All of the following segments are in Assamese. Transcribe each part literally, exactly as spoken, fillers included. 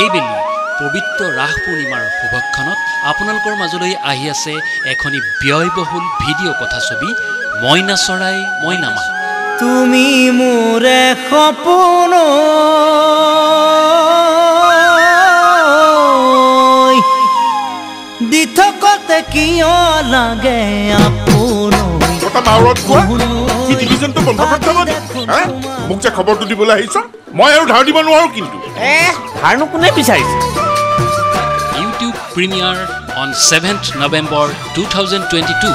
এইবেলি পবিত্ৰ ৰাস পূৰ্ণিমাৰ শুভক্ষণত আপোনালোকৰ মাজলৈ আহি আছে এখনি ব্যয়বহুল ভিডিঅ' কথা ছবি মইনা চৰাই মইনা মাত তুমি মোৰ সপোন দিথকতে কিয় লাগে আপোন ওটা মাৰত কোৱা কি ডিভিজন তো বন্ধ পঠাব হা মোক যে খবৰটো দিবলৈ আহিছ মই আৰু ধাৰ দিব নোৱাৰো কিন্তু এ ধাৰনো কোনে বিচাৰিছে YouTube premiere on seventh November two thousand twenty-two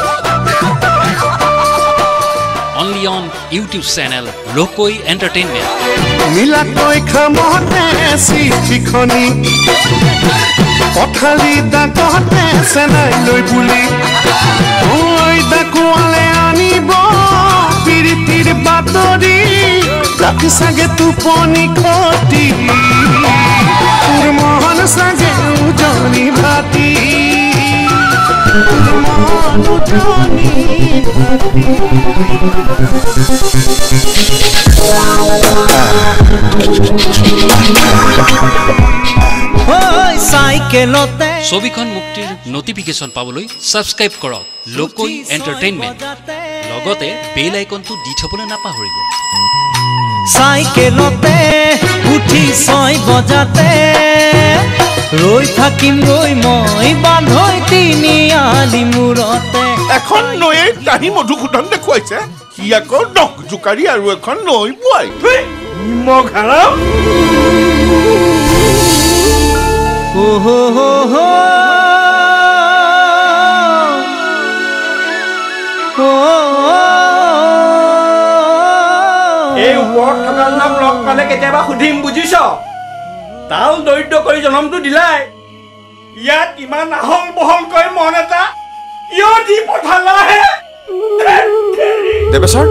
only on YouTube channel Lokoi Entertainment মিলা তই খমতে সিটিখনি পথালি দাঁততে সেনাই লৈ বুলি ওই দাকুৱালে আনিব পিৰিতিৰ বাতৰি ৰাতি সাগে তুপনি খতি তোৰ মন সাগে উজনি ভাতি মন উজনি ছবিখন মুক্তিৰ নটিফিকেশন পাবলৈ সাবস্ক্ৰাইব কৰক লোকই এন্টাৰটেইনমেন্ট লগতে বেল আইকনটো দি থবলৈ নাপাহৰিব সাইকেলতে উঠি ছয় বজাতে ৰৈ থাকিম ৰৈ মই বান্ধৈ তিনি আলি মুৰতে এখন নয়ে কাহি মধু খুটন দেখুৱাইছে কি আকৌ নক জুকাৰি আৰু এখন নই বই নিমখ হাৰাম Oh, oh, oh, oh, oh. Hey, what can I do? Lock me in. Get away from him, Bujisho. Tell do it to carry Jonam to Delhi. Yet, Iman Hong Bong Koi Moneta, you deep or thala hai. Deva sir.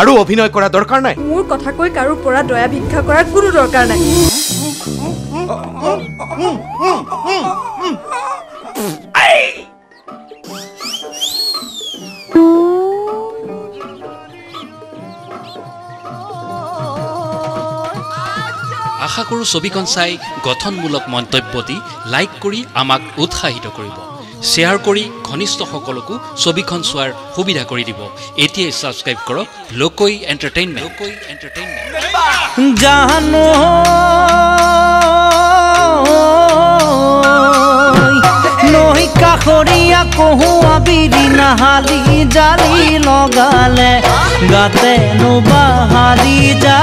आरु অভিনয় কৰা দৰকাৰ নাই মোৰ কথা কৈ কাৰো পৰা দয়া ভিক্ষা কৰাৰ কোনো দৰকাৰ নাই আশা কৰোঁ ছবিখন চাই গঠনমূলক মন্তব্য দি লাইক কৰি আমাক উৎসাহিত কৰিব शेयर करी घनिष्ठ সকলকো ছবিখন চোৱাৰ সুবিধা কৰি দিব এতিয়াই সাবস্ক্ৰাইব কৰক লোকই এন্টাৰটেইনমেন্ট লোকই এন্টাৰটেইনমেন্ট জানো নই কাখৰিয়া কহুৱা বিৰি নাহালি জালি লগালে গাতে নো বাহাৰি